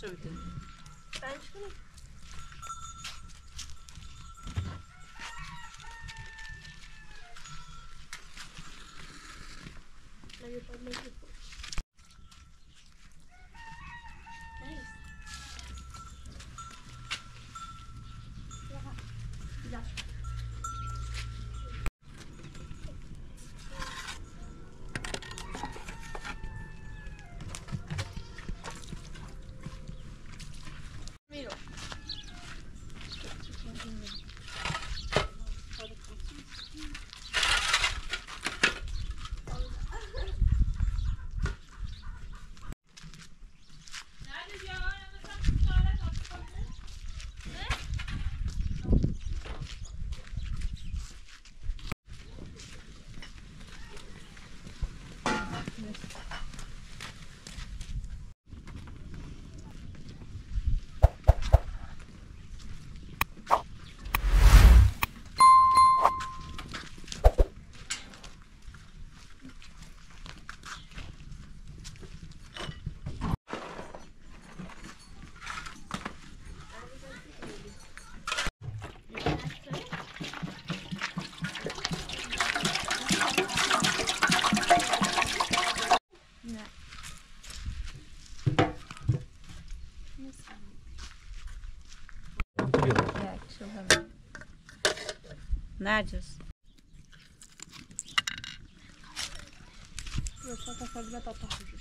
şöyle. Ben çıkayım. Nergis. Yok, zaten kalbime tatlı hafif.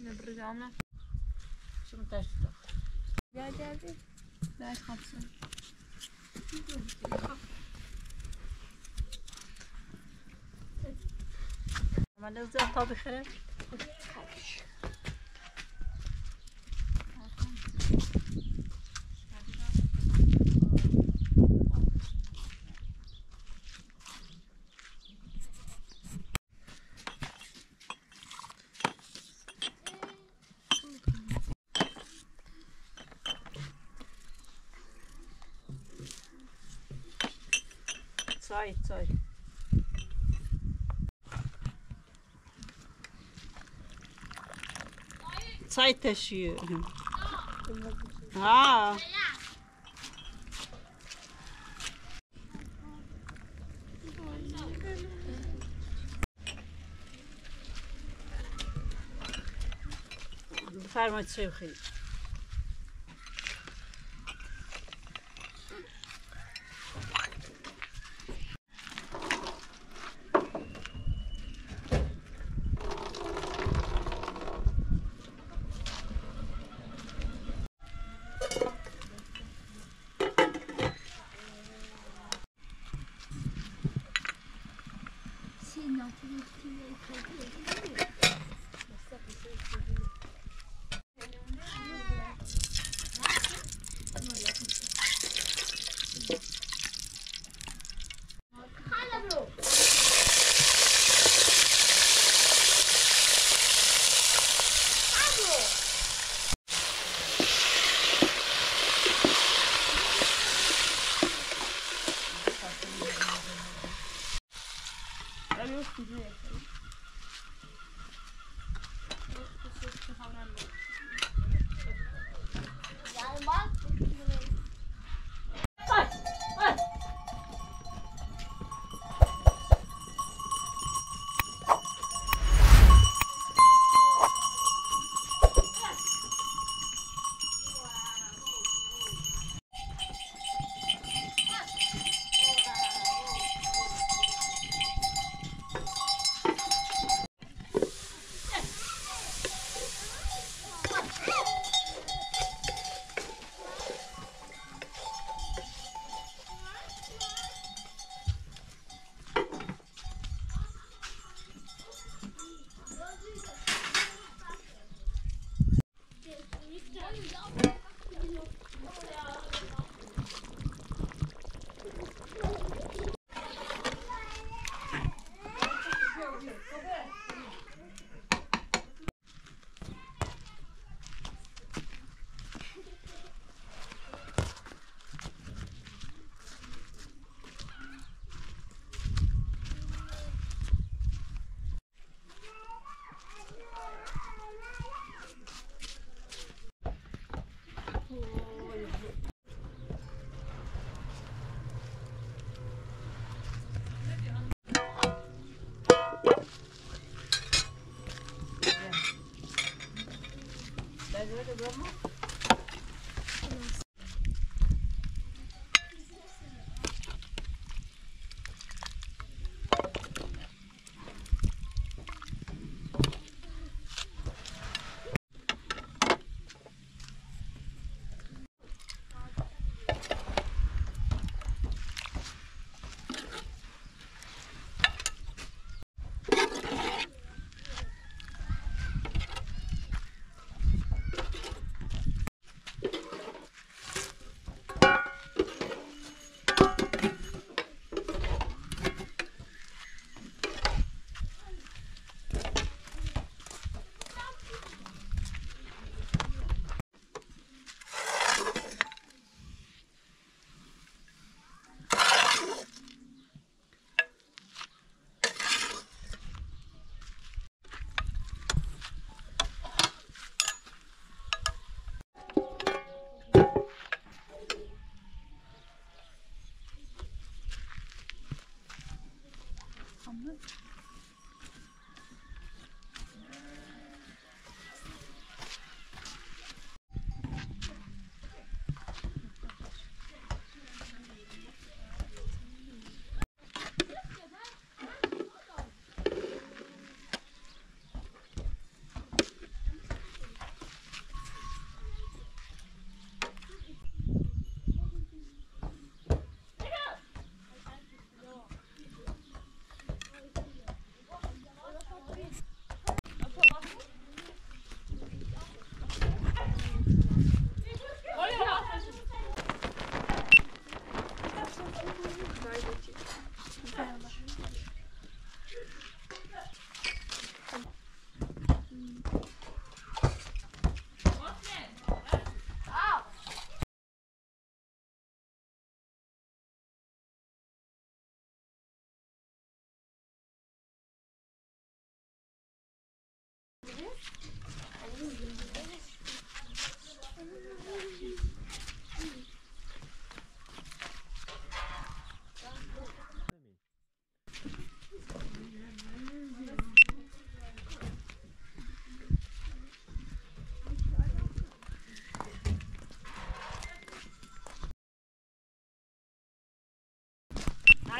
Nabrigana. Şunu taş tut. Gel geldi. Taş kapsın. Ama nasıl tabii ki. Sorry. Çay taşıyor. Ha. Farma çay koyayım. Gracias.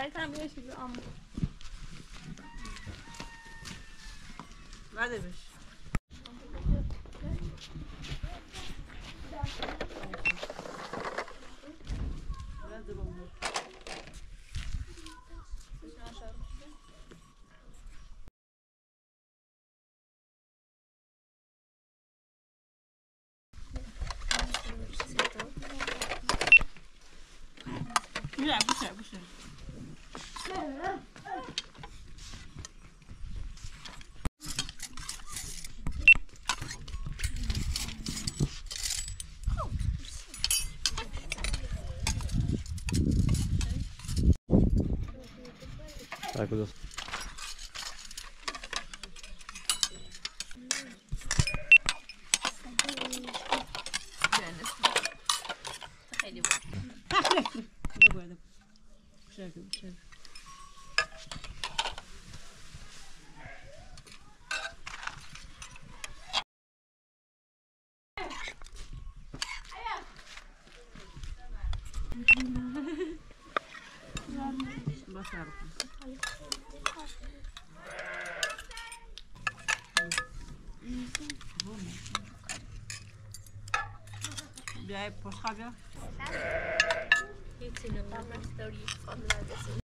Ayten bir şimdi ama. Ne demiş? Güzel, güzel, güzel. Так, вот. Biar poskabel. It's in the number 30 on the